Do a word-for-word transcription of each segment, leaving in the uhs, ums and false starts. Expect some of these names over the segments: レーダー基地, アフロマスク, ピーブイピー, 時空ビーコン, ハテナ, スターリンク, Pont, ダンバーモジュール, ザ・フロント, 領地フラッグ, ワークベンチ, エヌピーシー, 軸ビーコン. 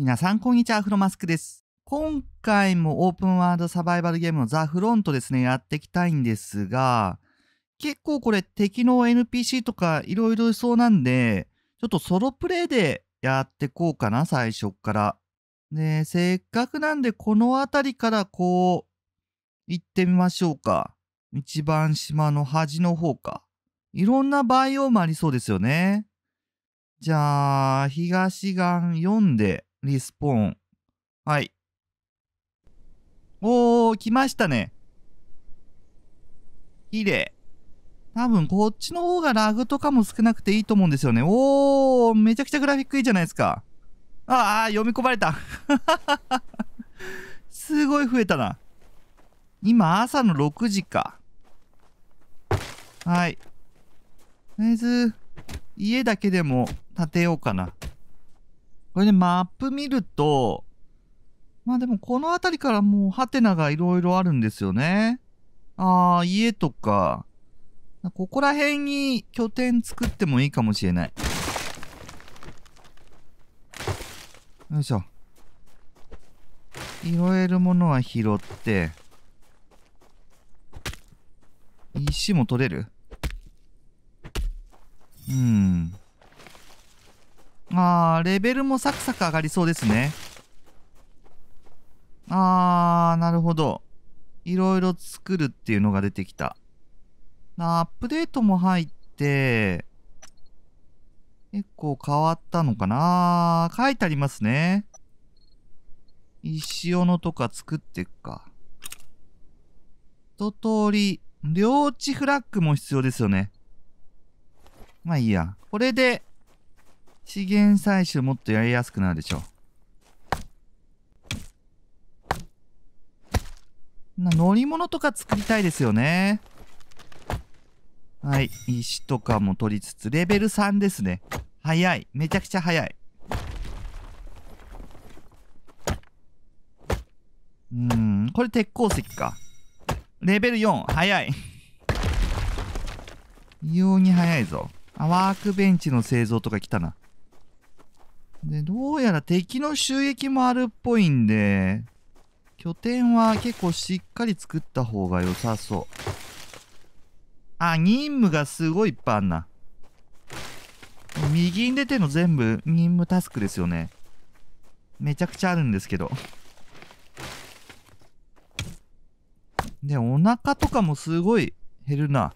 皆さん、こんにちは。アフロマスクです。今回もオープンワールドサバイバルゲームのザ・フロントですね、やっていきたいんですが、結構これ敵の エヌピーシー とかいろいろいそうなんで、ちょっとソロプレイでやってこうかな、最初から。で、せっかくなんでこの辺りからこう、行ってみましょうか。一番島の端の方か。いろんなバイオームありそうですよね。じゃあ、東岸よんでリスポーン。はい。おー、来ましたね。綺麗。多分こっちの方がラグとかも少なくていいと思うんですよね。おー、めちゃくちゃグラフィックいいじゃないですか。ああ、読み込まれた。すごい増えたな。今、朝のろくじか。はい。とりあえず、家だけでも建てようかな。これね、マップ見ると、まあでもこの辺りからもうハテナがいろいろあるんですよね。ああ、家とか、ここら辺に拠点作ってもいいかもしれない。よいしょ。拾えるものは拾って、石も取れる？うん。あー、レベルもサクサク上がりそうですね。あー、なるほど。いろいろ作るっていうのが出てきた。アップデートも入って、結構変わったのかな？書いてありますね。石斧とか作っていくか。一通り、領地フラッグも必要ですよね。まあいいや。これで、資源採集もっとやりやすくなるでしょう。な、乗り物とか作りたいですよね。はい。石とかも取りつつ、レベルさんですね。早い。めちゃくちゃ早い。うーん。これ鉄鉱石か。レベルよん。早い。異様に早いぞ。あ、ワークベンチの製造とか来たな。で、どうやら敵の襲撃もあるっぽいんで、拠点は結構しっかり作った方が良さそう。あ、任務がすごいいっぱいあんな。右に出ての全部任務タスクですよね。めちゃくちゃあるんですけど。で、お腹とかもすごい減るな。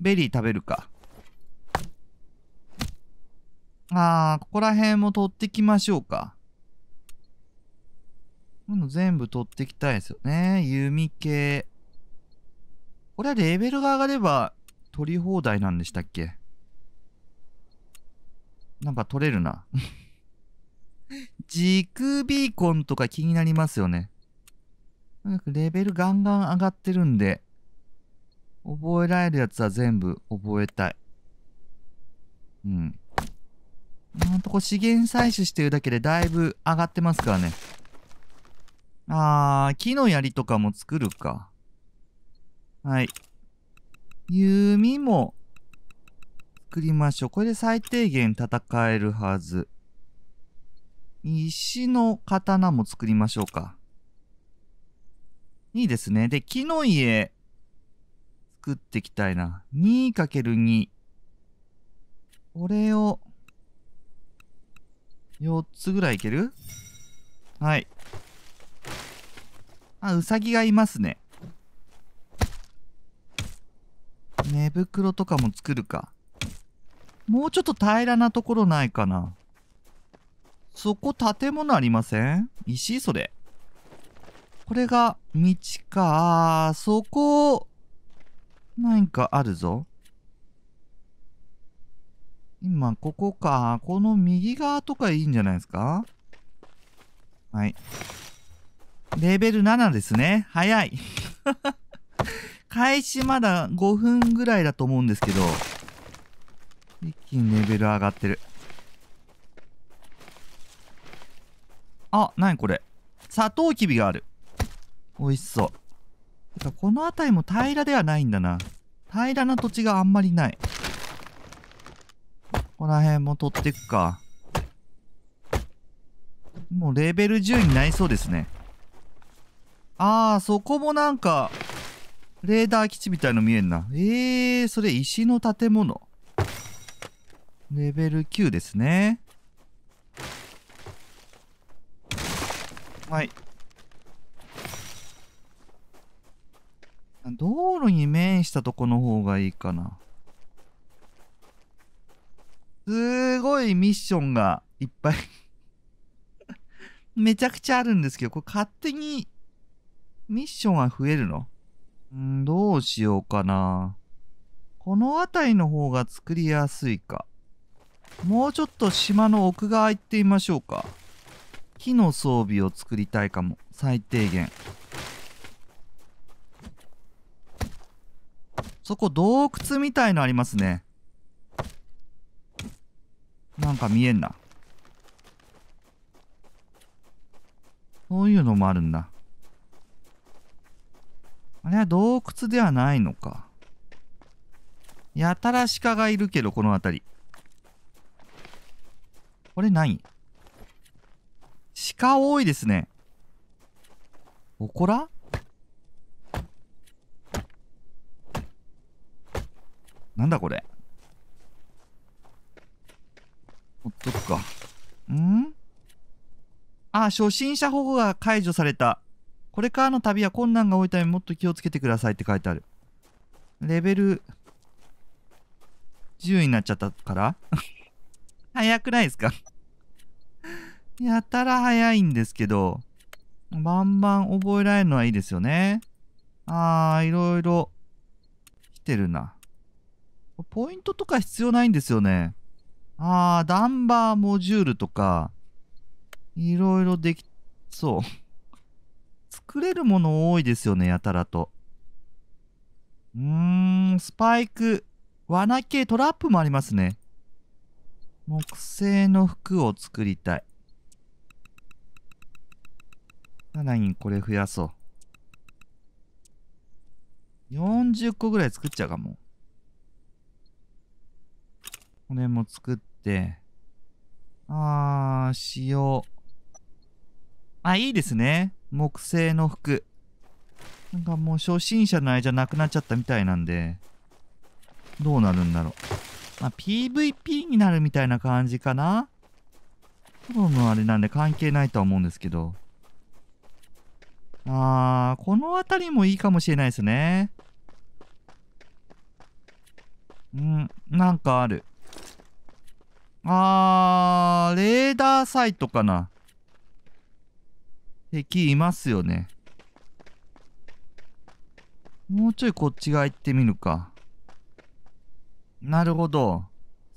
ベリー食べるか。あー、ここら辺も取ってきましょうか。今度全部取ってきたいですよね。弓系。これはレベルが上がれば取り放題なんでしたっけ？なんか取れるな。時空ビーコンとか気になりますよね。なんかレベルガンガン上がってるんで、覚えられるやつは全部覚えたい。うん。なんとこう資源採取してるだけでだいぶ上がってますからね。あー、木の槍とかも作るか。はい。弓も作りましょう。これで最低限戦えるはず。石の刀も作りましょうか。いいですね。で、木の家作っていきたいな。にかけるに。これをよっつぐらいいける？はい。あ、うさぎがいますね。寝袋とかも作るか。もうちょっと平らなところないかな。そこ建物ありません？石？それ。これが道か。そこ、なんかあるぞ。今、ここか。この右側とかいいんじゃないですか？はい。レベルななですね。早い。開始まだごふんぐらいだと思うんですけど、一気にレベル上がってる。あ、なにこれ。サトウキビがある。美味しそう。てかこの辺りも平らではないんだな。平らな土地があんまりない。ここら辺も取ってくか。もうレベルじゅうになりそうですね。あー、そこもなんか、レーダー基地みたいの見えんな。えー、それ石の建物。レベルきゅうですね。はい。道路に面したとこの方がいいかな。すごいミッションがいっぱい。めちゃくちゃあるんですけど、これ勝手にミッションは増えるの？んー、どうしようかな。この辺りの方が作りやすいか。もうちょっと島の奥側行ってみましょうか。木の装備を作りたいかも。最低限。そこ洞窟みたいのありますね。なんか見えんな。そういうのもあるんだ。あれは洞窟ではないのか。やたら鹿がいるけど、この辺り。これ何？鹿多いですね。おこら？なんだこれ。ほっとくか。ん？あ、初心者保護が解除された。これからの旅は困難が多いためもっと気をつけてくださいって書いてある。レベルじゅうになっちゃったから早くないですかやたら早いんですけど、バンバン覚えられるのはいいですよね。あー、いろいろ来てるな。ポイントとか必要ないんですよね。あー、ダンバーモジュールとか、いろいろでき、そう。作れるもの多いですよね、やたらと。うーん、スパイク、罠系、トラップもありますね。木製の服を作りたい。さらにこれ増やそう。よんじゅっこぐらい作っちゃうかも。これも作って。あー、塩。あ、いいですね。木製の服。なんかもう初心者の間なくなっちゃったみたいなんで。どうなるんだろう。まあ、ピーブイピー になるみたいな感じかな。プロのあれなんで関係ないとは思うんですけど。あー、この辺りもいいかもしれないですね。うん、なんかある。あー、レーダーサイトかな。敵いますよね。もうちょいこっち側行ってみるか。なるほど。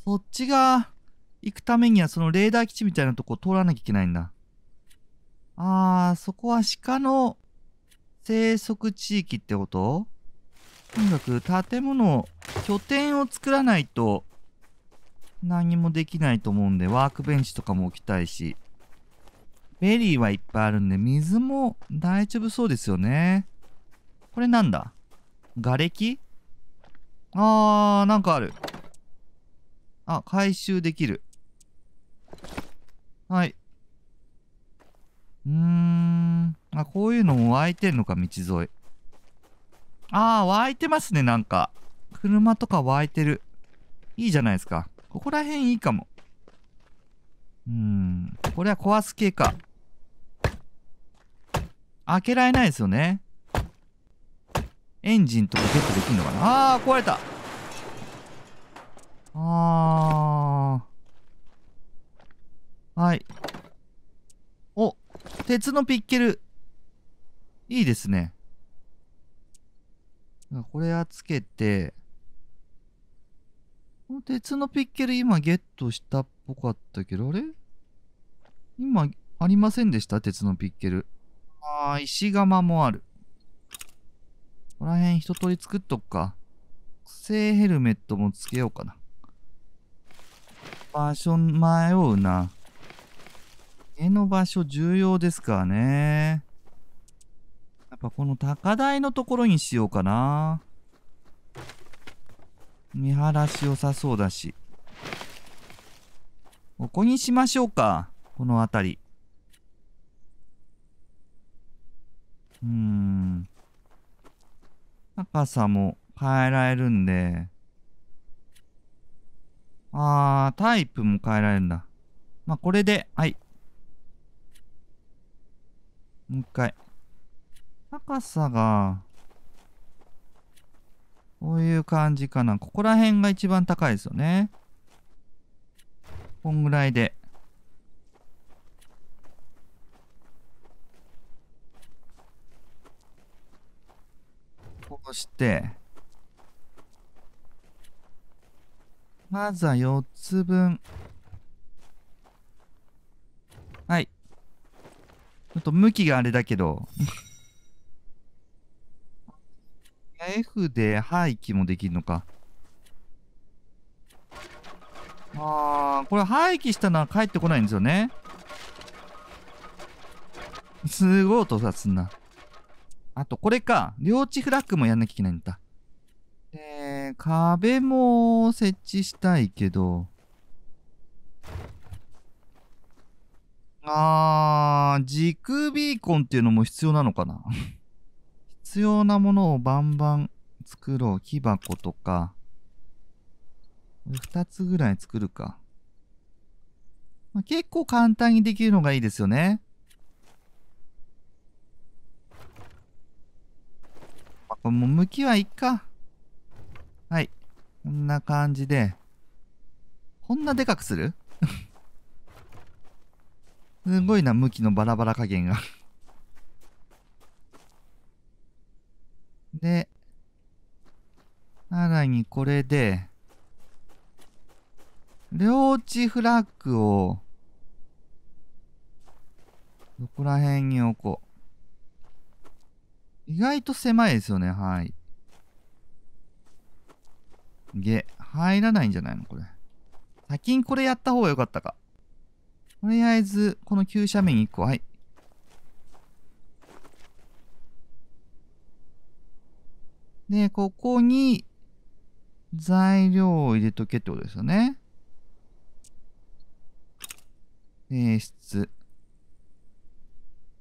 そっち側行くためにはそのレーダー基地みたいなとこを通らなきゃいけないんだ。あー、そこは鹿の生息地域ってこと？とにかく建物、拠点を作らないと何もできないと思うんで、ワークベンチとかも置きたいし、ベリーはいっぱいあるんで、水も大丈夫そうですよね。これなんだ？瓦礫？あー、なんかある。あ、回収できる。はい。うーん。あ、こういうのも湧いてんのか、道沿い。あー、湧いてますね、なんか。車とか湧いてる。いいじゃないですか。ここら辺いいかも。うーん。これは壊す系か。開けられないですよね。エンジンとかゲットできるのかな。あー、壊れた。あー。はい。お、鉄のピッケル。いいですね。これはつけて、この鉄のピッケル今ゲットしたっぽかったけど、あれ今ありませんでした？鉄のピッケル。あー、石窯もある。ここら辺一通り作っとくか。木製ヘルメットもつけようかな。場所迷うな。家の場所重要ですからね。やっぱこの高台のところにしようかな。見晴らし良さそうだし。ここにしましょうか。この辺り。うーん。高さも変えられるんで。あー、タイプも変えられるんだ。まあ、これで、はい。もう一回。高さが、こういう感じかな。ここら辺が一番高いですよね。こんぐらいで。こうして、まずはよっつぶん。はい。ちょっと向きがあれだけど。F で廃棄もできるのか。ああ、これ廃棄したのは帰ってこないんですよね。すごい音さすんな。あと、これか。領地フラッグもやんなきゃいけないんだ。で、壁も設置したいけど。ああ、軸ビーコンっていうのも必要なのかな。必要なものをバンバン作ろう。木箱とか。二つぐらい作るか。まあ、結構簡単にできるのがいいですよね。まあ、これもう向きはいっか。はい。こんな感じで。こんなでかくするすごいな、向きのバラバラ加減が。で、さらにこれで、領地フラッグを、どこら辺に置こう。意外と狭いですよね、はい。げ、入らないんじゃないのこれ。先にこれやった方が良かったか。とりあえず、この急斜面にいっこ、はい。で、ここに材料を入れとけってことですよね。提出。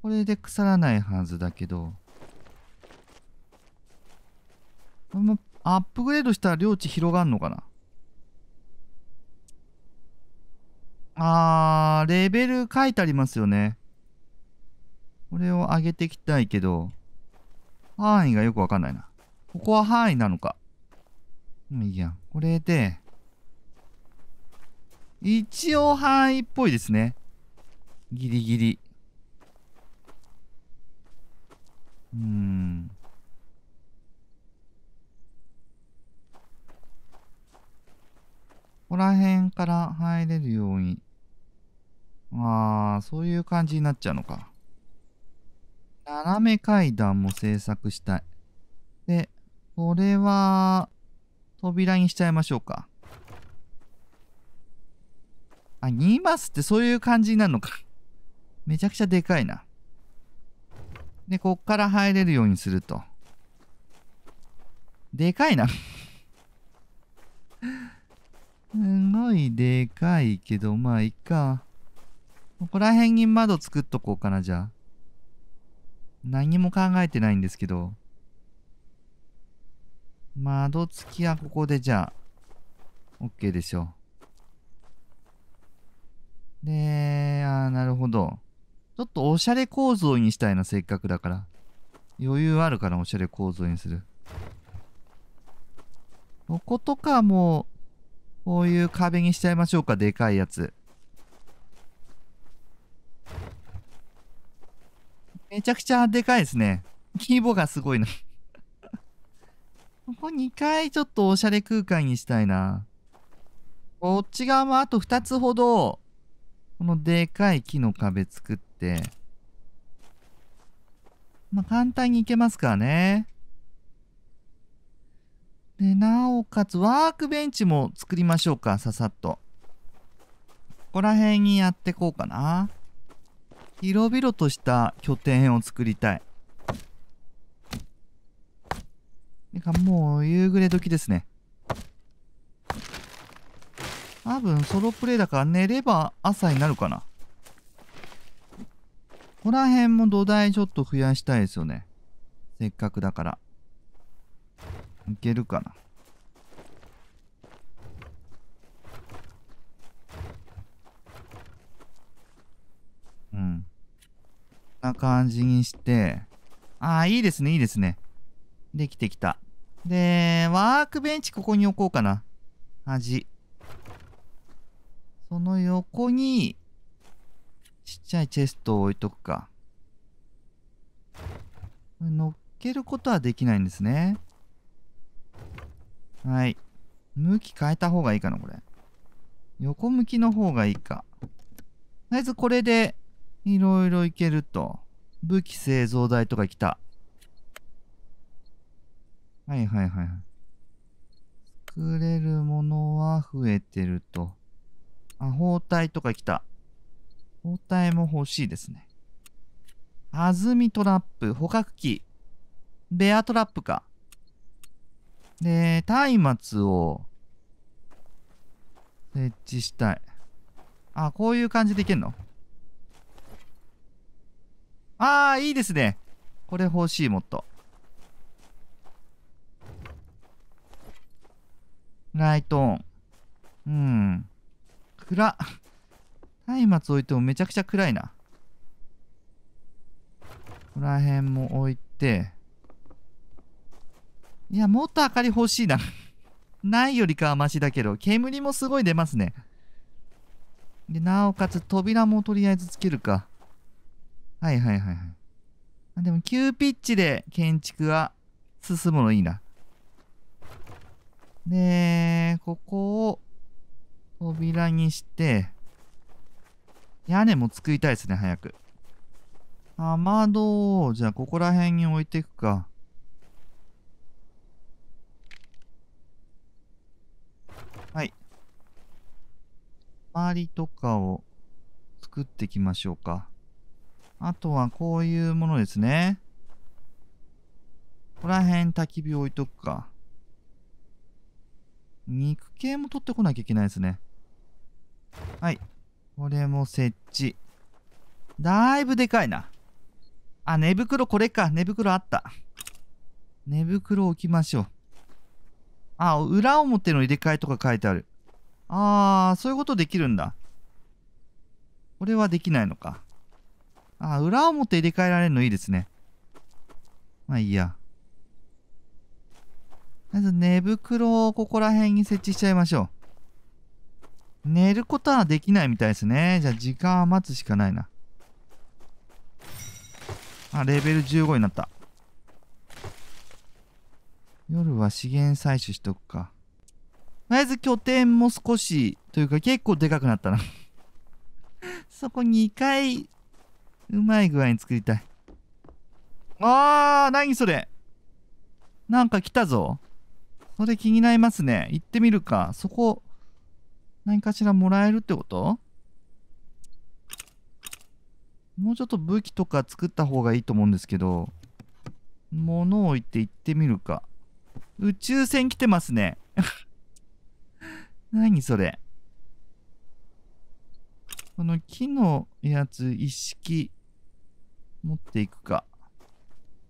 これで腐らないはずだけど。これもアップグレードしたら領地広がんのかな。あー、レベル書いてありますよね。これを上げていきたいけど、範囲がよくわかんないな。ここは範囲なのか。もういいや。これで、一応範囲っぽいですね。ギリギリ。うーん。ここら辺から入れるように。ああ、そういう感じになっちゃうのか。斜め階段も制作したい。で、これは、扉にしちゃいましょうか。あ、にマスってそういう感じになるのか。めちゃくちゃでかいな。で、こっから入れるようにすると。でかいな。すごいでかいけど、まあいいか。ここら辺に窓作っとこうかな、じゃあ。何も考えてないんですけど。窓付きはここでじゃあ、OK でしょう。で、あー、なるほど。ちょっとおしゃれ構造にしたいな、せっかくだから。余裕あるからおしゃれ構造にする。こことかも、こういう壁にしちゃいましょうか、でかいやつ。めちゃくちゃでかいですね。規模がすごいな。ここにかいちょっとおしゃれ空間にしたいな。こっち側もあとふたつほど、このでかい木の壁作って、まあ簡単にいけますからね。で、なおかつ、ワークベンチも作りましょうか、ささっと。ここら辺にやってこうかな。広々とした拠点を作りたい。てか、もう夕暮れ時ですね。多分、ソロプレイだから寝れば朝になるかな。ここら辺も土台ちょっと増やしたいですよね。せっかくだからいけるかな。うん。こんな感じにして、ああ、いいですね、いいですね。できてきた。で、ワークベンチここに置こうかな。端。その横に、ちっちゃいチェストを置いとくか。これ乗っけることはできないんですね。はい。向き変えた方がいいかな、これ。横向きの方がいいか。とりあえずこれで、いろいろいけると。武器製造台とか来た。はいはいはい。作れるものは増えてると。あ、包帯とか来た。包帯も欲しいですね。弾みトラップ、捕獲器。ベアトラップか。で、松明を設置したい。あ、こういう感じでいけんの？ああ、いいですね。これ欲しい、もっと。ライトオン。うん。暗っ。松明置いてもめちゃくちゃ暗いな。ここら辺も置いて。いや、もっと明かり欲しいな。ないよりかはマシだけど、煙もすごい出ますね。で、なおかつ扉もとりあえずつけるか。はいはいはいはい。でも、急ピッチで建築は進むのいいな。で、ここを扉にして、屋根も作りたいですね、早く。雨戸を、じゃあここら辺に置いていくか。はい。周りとかを作っていきましょうか。あとはこういうものですね。ここら辺焚き火置いとくか。肉系も取ってこなきゃいけないですね。はい。これも設置。だいぶでかいな。あ、寝袋これか。寝袋あった。寝袋置きましょう。あ、裏表の入れ替えとか書いてある。ああ、そういうことできるんだ。これはできないのか。あ、裏表入れ替えられるのいいですね。まあいいや。まず寝袋をここら辺に設置しちゃいましょう。寝ることはできないみたいですね。じゃあ時間は待つしかないな。あ、レベルじゅうごになった。夜は資源採取しとくか。とりあえず拠点も少し、というか結構でかくなったな。そこにかい、うまい具合に作りたい。あー、何それ。なんか来たぞ。それ気になりますね。行ってみるか。そこ、何かしらもらえるってこと？もうちょっと武器とか作った方がいいと思うんですけど、物を置いて行ってみるか。宇宙船来てますね。何それ。この木のやつ一式持っていくか。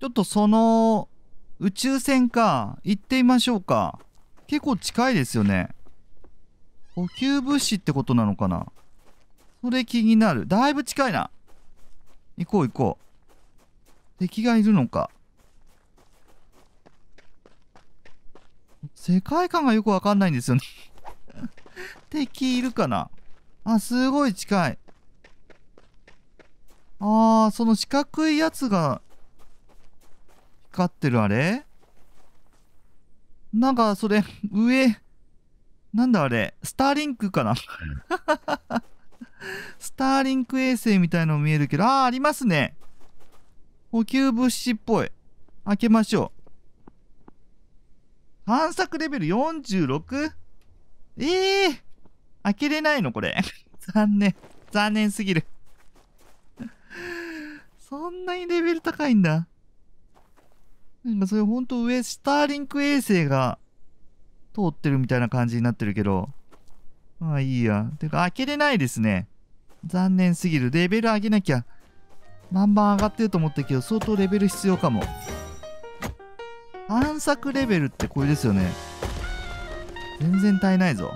ちょっとその宇宙船か行ってみましょうか。結構近いですよね。補給物資ってことなのかな。それ気になる。だいぶ近いな。行こう行こう。敵がいるのか。世界観がよくわかんないんですよね。敵いるかな？あ、すごい近い。ああ、その四角いやつが光ってるあれ？なんかそれ、上、なんだあれ？スターリンクかなスターリンク衛星みたいの見えるけど、ああ、ありますね。補給物資っぽい。開けましょう。探索レベル よんじゅうろく？ ええー、開けれないのこれ。残念。残念すぎる。そんなにレベル高いんだ。なんかそれほんと上、スターリンク衛星が通ってるみたいな感じになってるけど。まあいいや。てか開けれないですね。残念すぎる。レベル上げなきゃ。バンバン上がってると思ったけど、相当レベル必要かも。探索レベルってこれですよね。全然足りないぞ。